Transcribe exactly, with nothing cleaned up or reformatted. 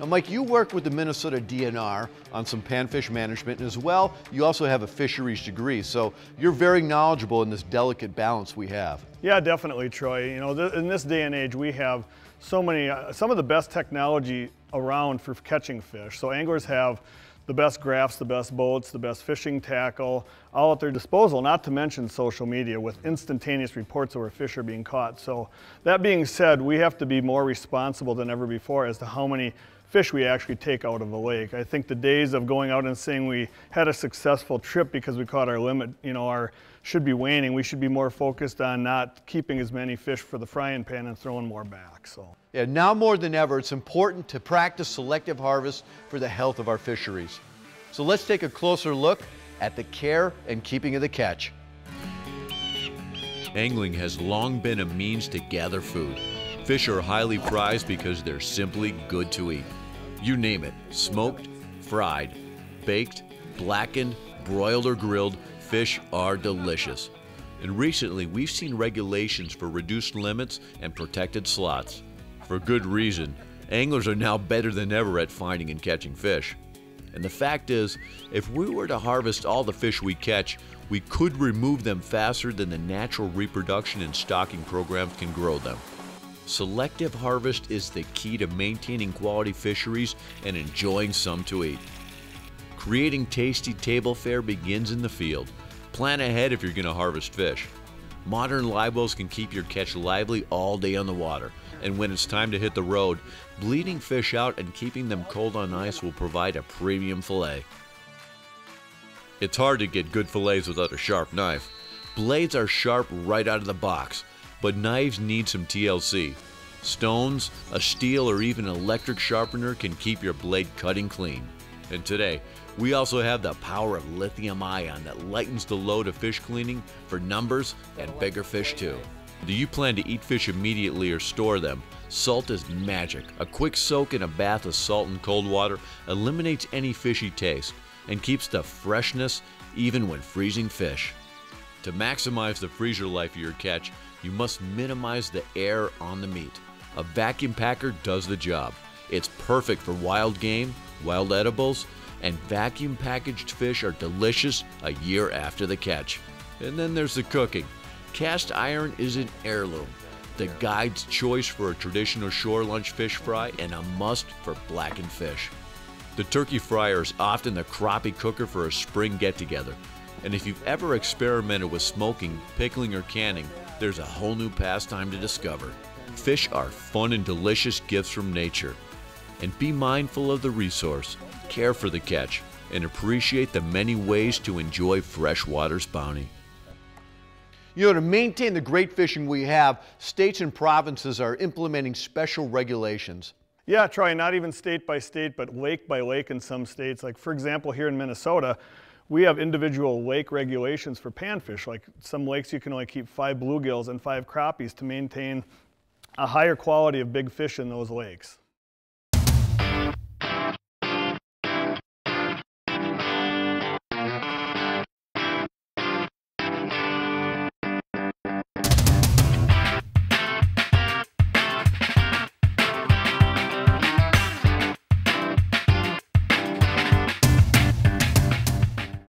Now, Mike, you work with the Minnesota D N R on some panfish management, and as well, you also have a fisheries degree, so you're very knowledgeable in this delicate balance we have. Yeah, definitely, Troy. You know, th in this day and age, we have so many, uh, some of the best technology around for catching fish. So anglers have the best graphs, the best boats, the best fishing tackle, all at their disposal, not to mention social media with instantaneous reports of where fish are being caught. So that being said, we have to be more responsible than ever before as to how many fish we actually take out of the lake. I think the days of going out and saying we had a successful trip because we caught our limit, you know, are, should be waning. We should be more focused on not keeping as many fish for the frying pan and throwing more back. So. Yeah, now more than ever, it's important to practice selective harvest for the health of our fisheries. So let's take a closer look at the care and keeping of the catch. Angling has long been a means to gather food. Fish are highly prized because they're simply good to eat. You name it, smoked, fried, baked, blackened, broiled or grilled, fish are delicious. And recently we've seen regulations for reduced limits and protected slots. For good reason, anglers are now better than ever at finding and catching fish. And the fact is, if we were to harvest all the fish we catch, we could remove them faster than the natural reproduction and stocking programs can grow them. Selective harvest is the key to maintaining quality fisheries and enjoying some to eat. Creating tasty table fare begins in the field. Plan ahead if you're going to harvest fish. Modern live wells can keep your catch lively all day on the water, and when it's time to hit the road, bleeding fish out and keeping them cold on ice will provide a premium fillet. It's hard to get good fillets without a sharp knife. Blades are sharp right out of the box, but knives need some T L C. Stones, a steel, or even electric sharpener can keep your blade cutting clean. And today, we also have the power of lithium ion that lightens the load of fish cleaning for numbers and bigger fish too. Do you plan to eat fish immediately or store them? Salt is magic. A quick soak in a bath of salt and cold water eliminates any fishy taste and keeps the freshness even when freezing fish. To maximize the freezer life of your catch, you must minimize the air on the meat. A vacuum packer does the job. It's perfect for wild game, wild edibles, and vacuum packaged fish are delicious a year after the catch. And then there's the cooking. Cast iron is an heirloom, the guide's choice for a traditional shore lunch fish fry and a must for blackened fish. The turkey fryer is often the crappie cooker for a spring get-together. And if you've ever experimented with smoking, pickling, or canning, there's a whole new pastime to discover. Fish are fun and delicious gifts from nature. And be mindful of the resource, care for the catch, and appreciate the many ways to enjoy freshwater's bounty. You know, to maintain the great fishing we have, states and provinces are implementing special regulations. Yeah, Troy, not even state by state, but lake by lake in some states. Like, for example, here in Minnesota, we have individual lake regulations for panfish. Like, some lakes you can only keep five bluegills and five crappies to maintain a higher quality of big fish in those lakes.